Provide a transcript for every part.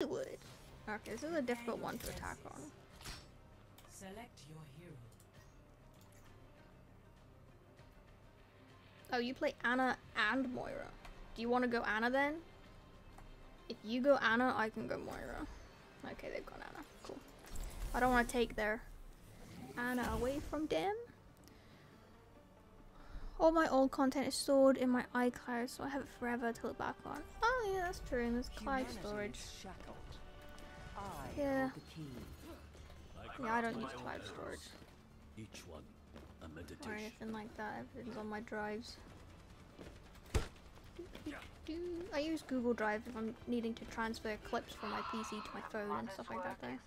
Hollywood. Okay, this is a difficult one to attack on. Select your hero. Oh, you play Anna and Moira. Do you want to go Anna then? If you go Anna, I can go Moira. Okay, they've gone Anna. Cool. I don't want to take their Anna away from them. All my old content is stored in my iCloud, so I have it forever till it's back on. Oh yeah, that's true, and there's cloud storage. Yeah. Yeah, I don't use cloud storage. Each one a meditation. Or anything like that, everything's on my drives. I use Google Drive if I'm needing to transfer clips from my PC to my phone and stuff like that there.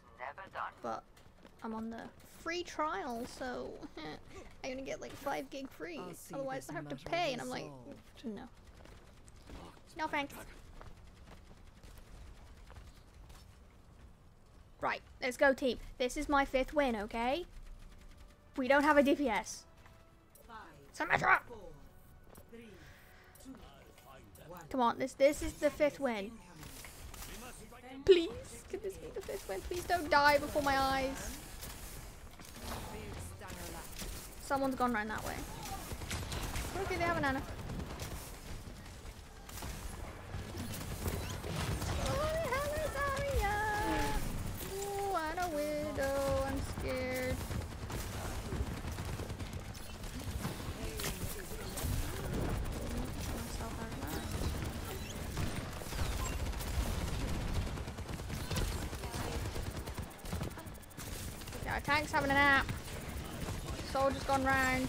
But I'm on the free trial, so I'm gonna get like 5 GB free. Otherwise I have to pay, and I'm like, no. No thanks. Right, let's go team. This is my 5th win, okay? We don't have a DPS. Symmetra! Come on, this is the 5th win. Please, can this be the 5th win? Please don't die before my eyes. Someone's gone right that way. Okay, they have an Anna. Oh, I'm a widow. I'm scared. Yeah, our tank's having a nap. Soldier's gone round.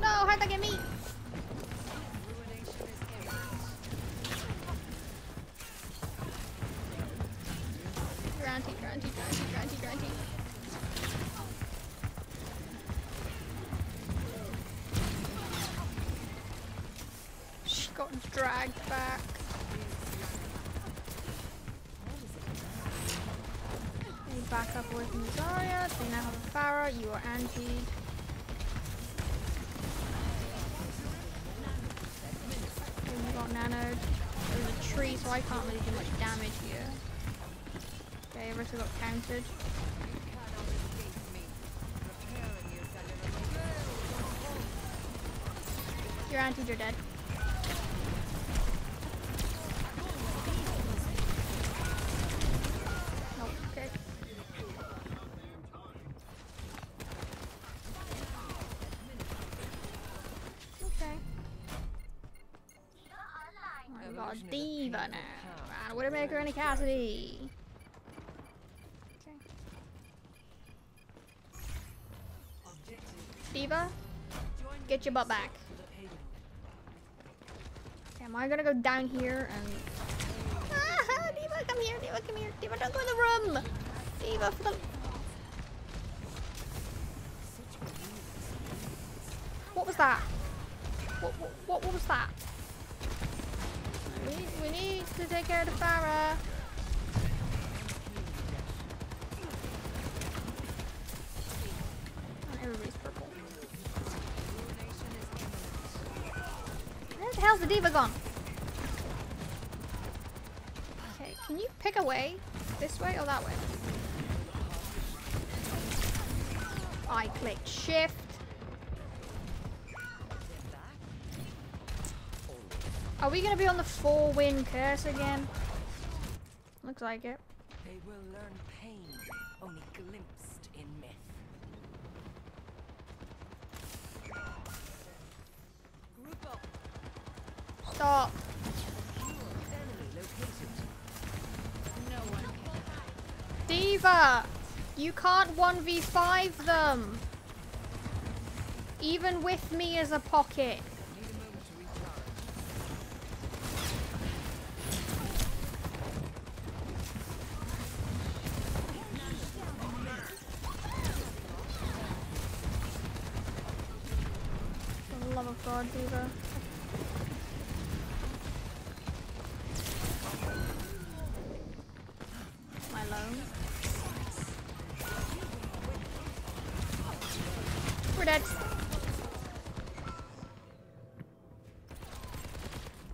No, how'd that get me? Granty, granty, granty, granty, granty. Got dragged back. They back up with Nazaria. They now have a Farah. You are anti. We got nanoed. There's a tree, so I can't really do much damage here. Okay, Rissa got countered. Your antis are dead. Diva now. I wouldn't make her any Cassidy. Okay. Diva, get your butt back. Okay, am I gonna go down here and... Ah, Diva, come here, Diva, come here. Diva, don't go in the room. Diva, for the... What was that? What was that? We need to take care of the Farah. Everybody's purple. Where the hell's the diva gone? Okay, can you pick a way? This way or that way? I clicked shift. Are we gonna be on the 4-win curse again? Looks like it. They will learn pain, only glimpsed in myth. Group up. Stop. No one can. Diva, you can't 1v5 them. Even with me as a pocket. God, Diva. Am I alone? We're dead.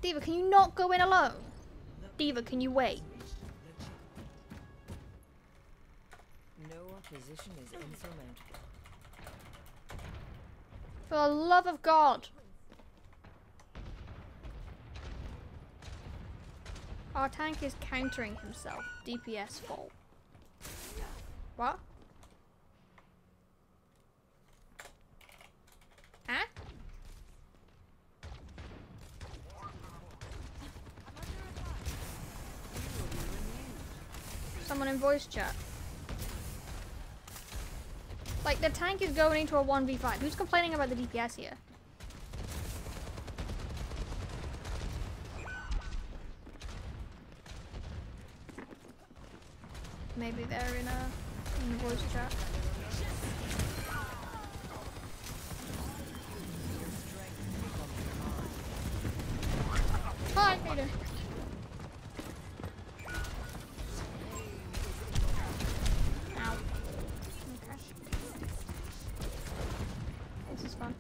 Diva, can you not go in alone? Diva, can you wait? No opposition is insurmountable. For the love of God. Our tank is countering himself. DPS fall. What? Huh? Someone in voice chat. Like, the tank is going into a 1v5. Who's complaining about the DPS here? Maybe they're in a voice chat. Hi, how you doing? Ow. Okay. This is fun.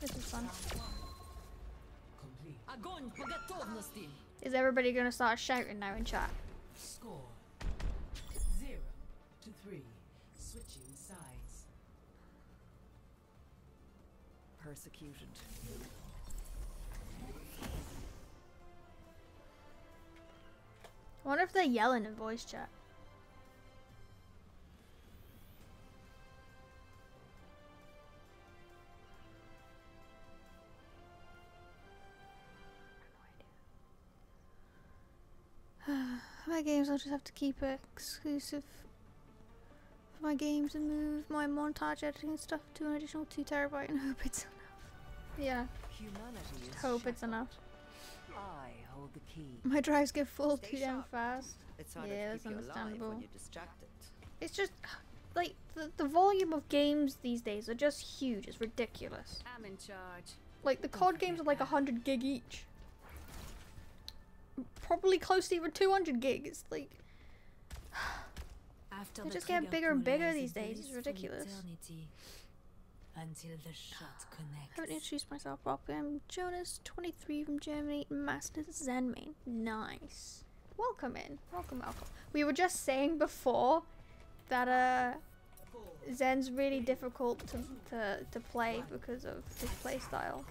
This is fun. Is everybody gonna start shouting now in chat? Score 0-3. Switching sides. Persecuted. I wonder if they're yelling in voice chat. My games, I'll just have to keep it exclusive for my games and move my montage editing stuff to an additional 2 terabyte and hope it's enough. Yeah, just hope it's enough. I hold the key. My drives get full too damn fast. Yeah, that's understandable. It's just like the volume of games these days are just huge. It's ridiculous. I'm in charge. Like the COD games are like 100 gig each. Probably close to even 200 gigs. Like, they just get bigger and bigger these days. It's ridiculous. Until the shot connects. I haven't introduced myself properly. I'm Jonas, 23 from Germany, Master Zen main. Nice. Welcome in. Welcome, welcome. We were just saying before that Zen's really difficult to play because of his playstyle.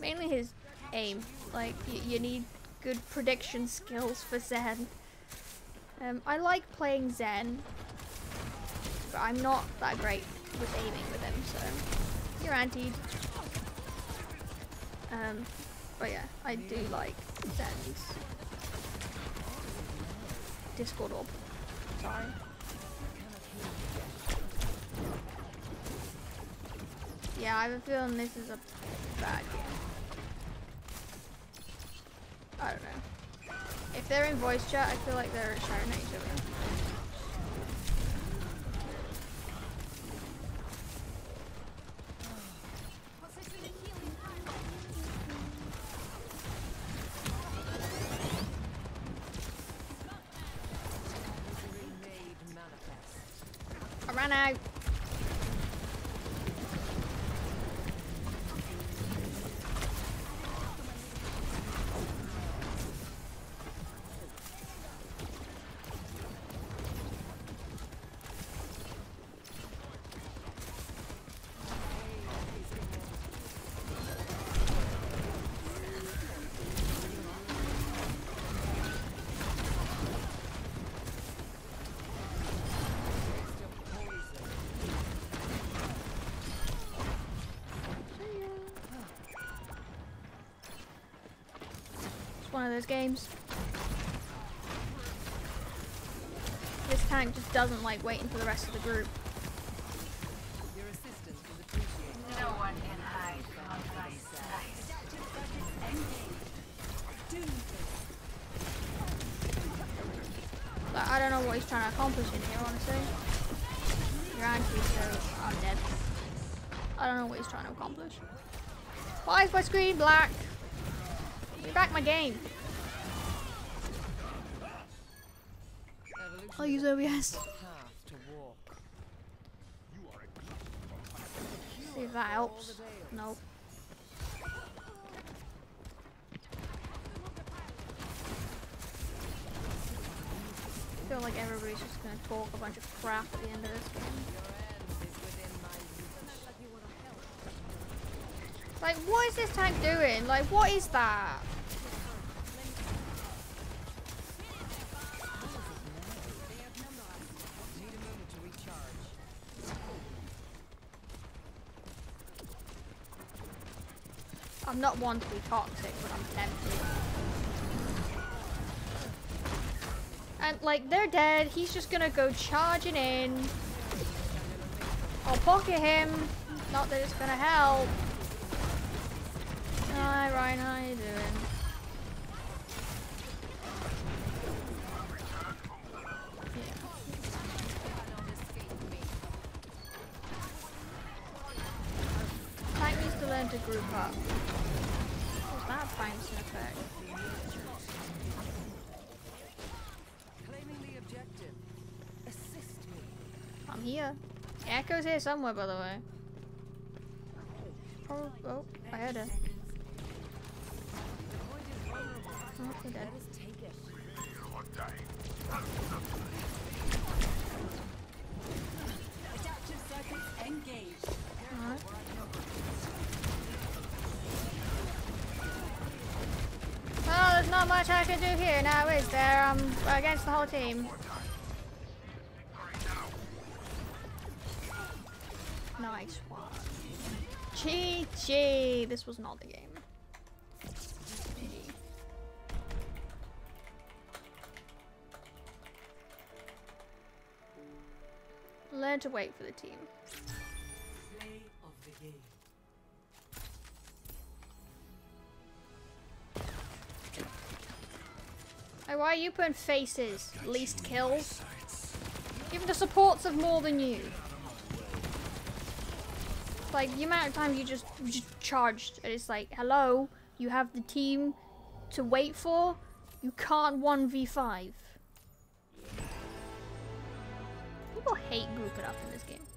Mainly his aim. Like, you need good prediction skills for Zen. I like playing Zen, but I'm not that great with aiming with him, so you're antied. But yeah, I do like Zen's. Discord orb. Sorry. Yeah, I have a feeling this is a bad game. I don't know. If they're in voice chat, I feel like they're shouting at each other. I ran out. One of those games. This tank just doesn't like waiting for the rest of the group. Your assistance is appreciated. No one can hide from my sight. Like, I don't know what he's trying to accomplish in here, honestly. You're angry, so I'm dead. I don't know what he's trying to accomplish. Why is my screen black? Get back my game. I'll use OBS. if that helps. Nope. I feel like everybody's just gonna talk a bunch of crap at the end of this game. Like, what is this tank doing? Like, what is that? I'm not one to be toxic, but I'm tempted. And, like, they're dead. He's just gonna go charging in. I'll pocket him. Not that it's gonna help. Hi, Ryan. How you doing? Yeah. Tank needs to learn to group up. What's that finds an effect? Here. Echo's here somewhere, by the way. Oh, oh, I heard her. Oh, they're dead. Alright. Well, there's not much I can do here now, is there? I'm against the whole team. Nice one. GG. This was not the game. Learn to wait for the team. Play of the game. Hey, why are you putting faces? Least kills? Even the supports have more than you. Like, the amount of time you just charged, and it's like, hello, you have the team to wait for, you can't 1v5. People hate grouping up in this game.